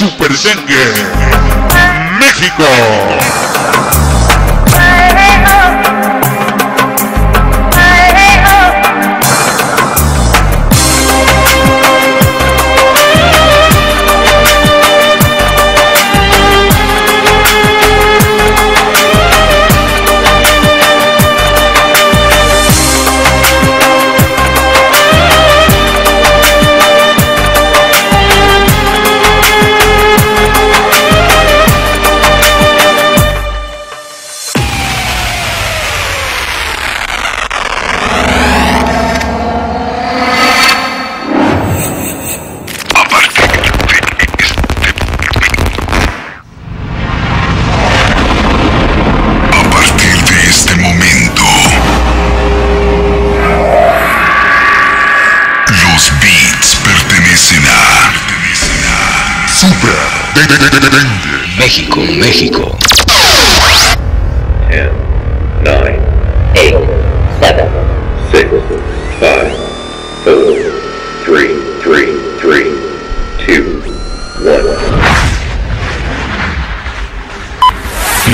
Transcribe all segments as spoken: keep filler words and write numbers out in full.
Super Dengue México. México, México. ten, nine, eight, seven, six, five, four, three, three, three, two, one.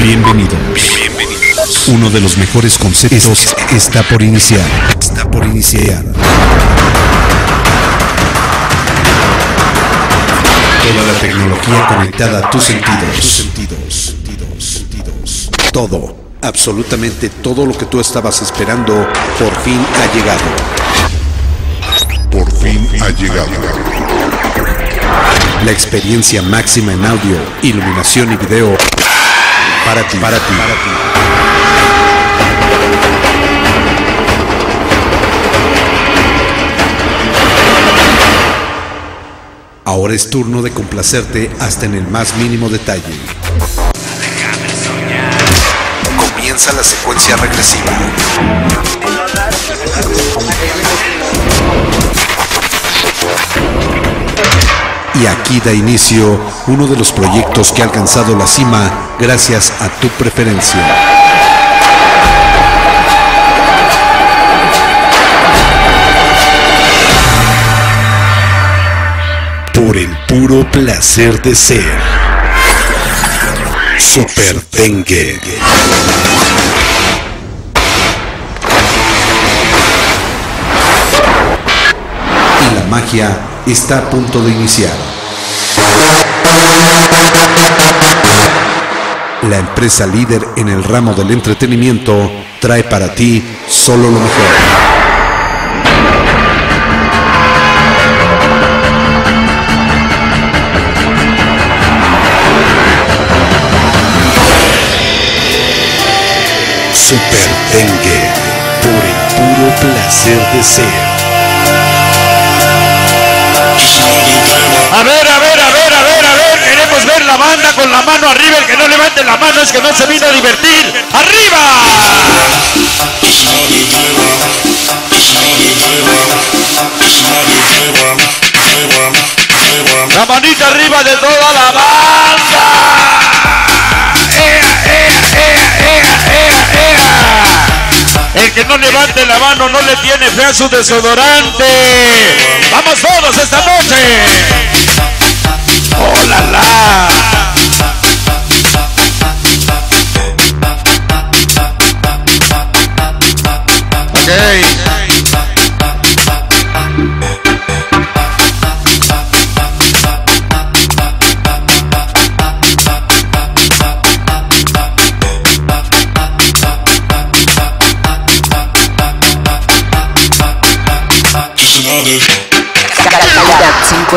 Bienvenidos. Bienvenidos. Uno de los mejores conceptos está por iniciar. Está por iniciar. Toda la tecnología conectada a tus sentidos. Tus sentidos, sentidos, sentidos. Todo, absolutamente todo lo que tú estabas esperando, por fin ha llegado. Por fin ha llegado. La experiencia máxima en audio, iluminación y video. Para ti, para ti, para ti. Ahora es turno de complacerte hasta en el más mínimo detalle. Déjame soñar. Comienza la secuencia regresiva. Y aquí da inicio uno de los proyectos que ha alcanzado la cima gracias a tu preferencia. Por el puro placer de ser Super Dengue. Y la magia está a punto de iniciar. La empresa líder en el ramo del entretenimiento trae para ti solo lo mejor. Super Dengue, por el puro placer de ser. A ver, a ver, a ver, a ver, a ver, queremos ver la banda con la mano arriba. El que no levante la mano es que no se vino a divertir. ¡Arriba! La manita arriba de toda la banda. ¡Ea, ea, ea, ea, ea! El que no levante la mano no le tiene fe a su desodorante. ¡Vamos todos esta noche! ¡Oh, la, la! Ok. cinco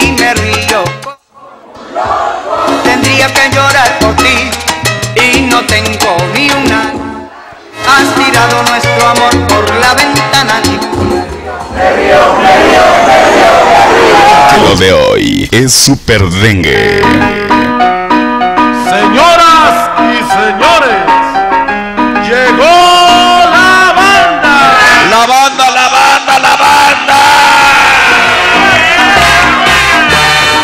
y me río. Tendría que llorar por ti y no tengo ni una. Has tirado nuestro amor por la ventana. Me río, me río, me río, me río. Lo de hoy es Super Dengue. Señoras y señores, llegó la banda. La banda, la banda, la banda.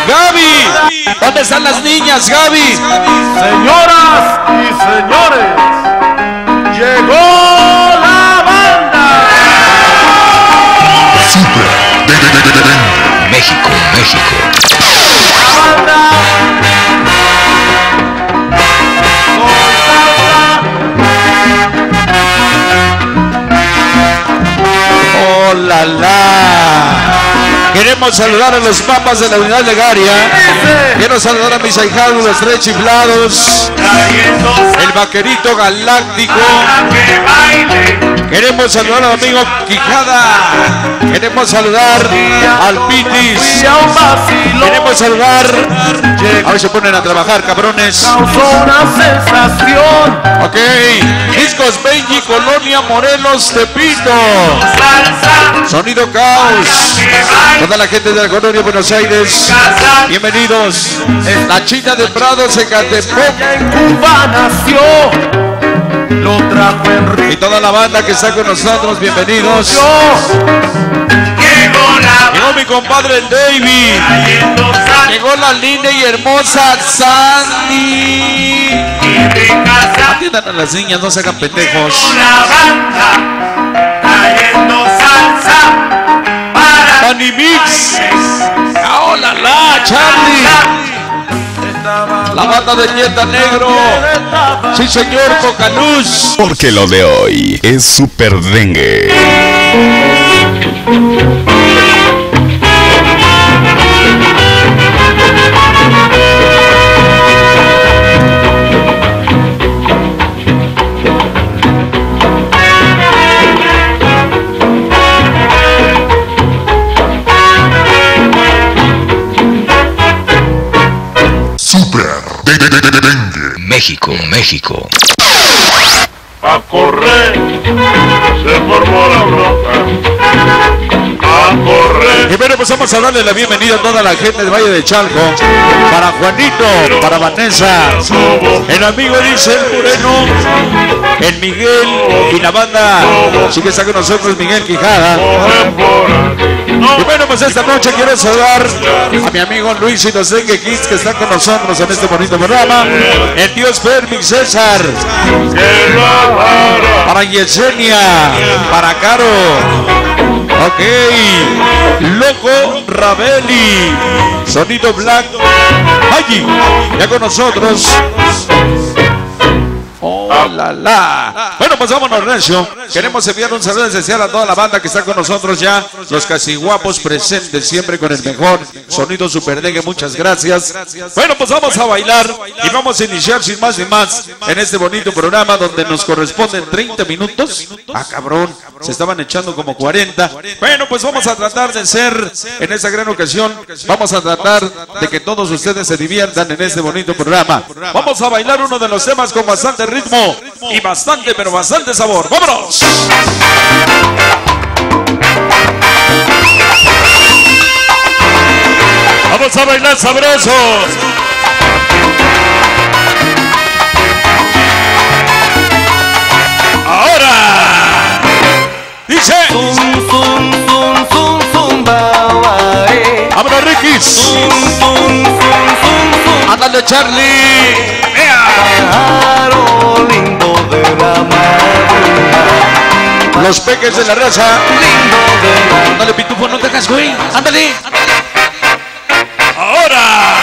Gaby, ¿dónde están las niñas, Gaby? Señoras y señores, llegó. México, México. ¡Oh, la, la! Queremos saludar a los papas de la Unidad Legaria. Quiero saludar a mis ahijados, los tres chiflados, el vaquerito galáctico. Queremos saludar al amigo Quijada. Queremos saludar al Pitis. Queremos saludar. A ver, se ponen a trabajar, cabrones. Una sensación. Ok. Discos Benji, Colonia Morelos, Tepito. Sonido Caos. Toda la gente de la Colonia Buenos Aires. Bienvenidos. La China de Prado, Secatepec. En Cuba nació. Lo trajo Enrique. Y toda la banda que está con nosotros, bienvenidos. Llegó mi compadre David. Llegó la linda y hermosa Sandy. Atiendan a las niñas, no se hagan pendejos. Manny Mix. Hola, la Charlie. La banda de Nieta Negro. Sí, señor, poca luz. Porque lo de hoy es Super Dengue. México, México. A correr se formó la bronca. A correr. Y bueno, pues vamos a darle la bienvenida a toda la gente del Valle de Chalco. Para Juanito, para Vanessa, el amigo dice el Moreno, el Miguel y la banda. Así que está con nosotros Miguel Quijada. Y bueno, pues esta noche quiero saludar a mi amigo Luis y los Dengue Kids que están con nosotros en este bonito programa. El tío Fermix César. Para Yesenia. Para Caro. Ok. Loco Rabeli. Sonido Black. Allí. Ya con nosotros. Hola, oh, la. Bueno, pues vámonos, Rencio. Queremos enviar un saludo especial a toda la banda que está con nosotros ya. Los Casi Guapos presentes siempre con el mejor sonido Super Dengue. Muchas gracias. Bueno, pues vamos a bailar y vamos a iniciar sin más ni más en este bonito programa donde nos corresponden treinta minutos. Ah, cabrón, se estaban echando como cuarenta. Bueno, pues vamos a tratar de ser en esta gran ocasión. Vamos a tratar de que todos ustedes se diviertan en este bonito programa. Vamos a bailar uno de los temas con bastante ritmo. Ritmo y bastante, pero bastante sabor. ¡Vámonos! ¡Vamos a bailar sabrosos! ¡Ahora! ¡Dice! ¡Zum, zum, zum, zum, zumba! ¡Vámonos, Ricky! ¡Zum, zum, zum, zum! ¡Ándale, Charlie! Pájaro lindo de la madrugada. Los peques de la raza. Lindo de la. Ándale, pitufo, no te hagas, güey. Ándale. Ahora.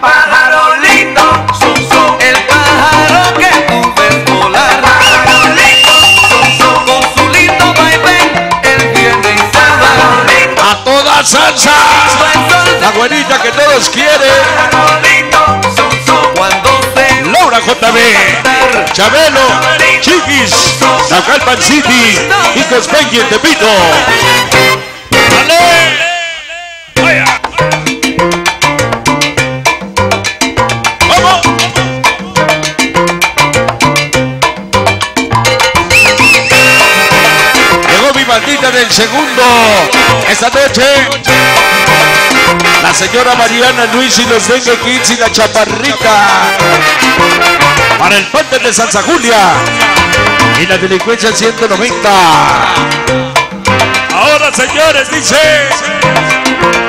Pájaro lindo, zum, zum. El pájaro que tú ves volar. Pájaro lindo, zum, zum. Con su lindo vaivén, el viernes sábado. A toda salsa. La güerita que todos quieren. Árabe, Chabelo, Chiquis, Naucalpan City, Discos Benji en Tepito. ¡Vale! ¡Vamos! Llegó mi bandita del segundo. Esta noche la señora Mariana Luis y los Dengue Kids y la Chaparrita para el Puente de Santa Julia y la Delincuencia ciento noventa. Ahora, señores, dice,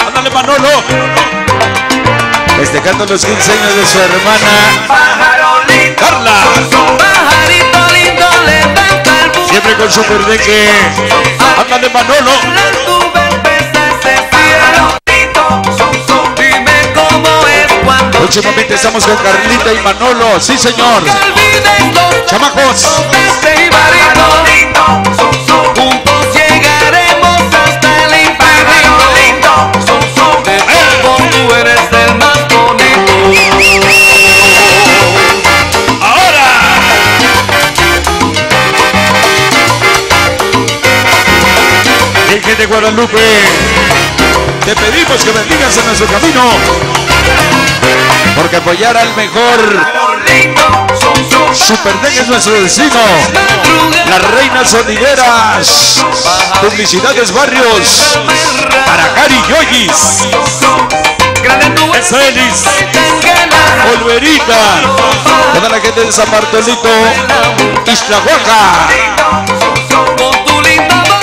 ándale, Manolo, festejando los quince años de su hermana Pajarolito, Carla, pajarito lindo, levanta el vuelo, siempre con su perdeque. Ándale, Manolo. Últimamente estamos con Carlita y Manolo, sí señor. Chamacos, juntos llegaremos hasta el infinito. De todo tú eres el más bonito. Ahora, Virgen de Guadalupe, te pedimos que bendigas en nuestro camino, porque apoyar al mejor Superdengue es nuestro destino. Las reinas sonideras, publicidades barrios para Cari Yoyis, Eselis, Olverita, toda la gente de San Martelito, Iztlahuaca,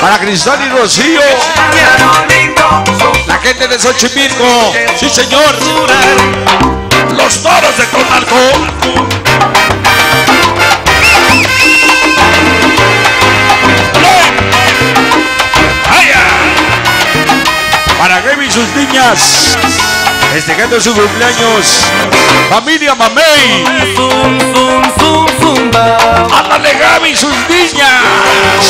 para Cristal y Rocío, la gente de San Chipirco, sí señor, los Toros de Totarco, para Gaby y sus niñas, festejando su cumpleaños, Familia Mamey. Ándale, Gaby y sus niñas.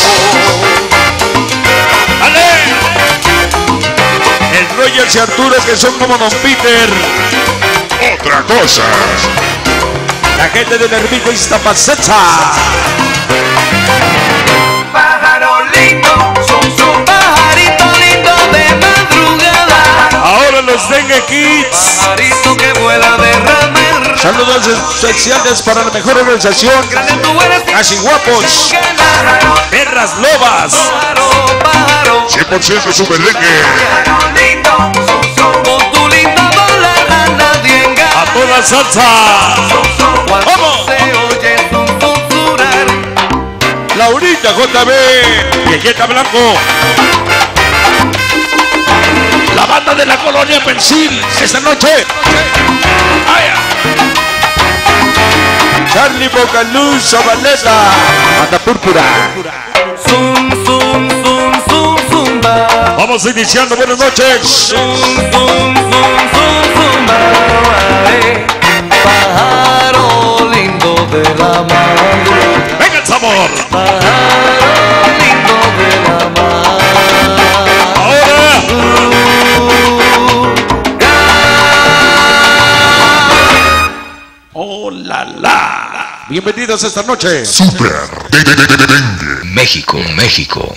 El Rogers y Arturo, que son como Don Peter. Otra cosa. La gente del Hermico Iztapacetza. Pajarolito, son su pajarito lindo de madrugada. Ahora los Dengue Kids. Pajarito que vuela de ramer. Saludos especiales para la mejor organización. Casi guapos. Perras lobas. cien por ciento Superdengue. A toda salsa. ¡Vamos! Laurita J B, Yeyeta Blanco, la banda de la Colonia Pensil esta noche. Charlie Bocaluz, Zabaleta, Mata Púrpura. Zum, zum, zum, zum, zumba. Vamos iniciando, buenas noches. Zum, zum, zum, zum, zumba. Ay, pájaro lindo de la mar. Venga el sabor. Pájaro lindo de la mar. Ahora. Oh la la. Bienvenidos esta noche. Super Dengue México, México.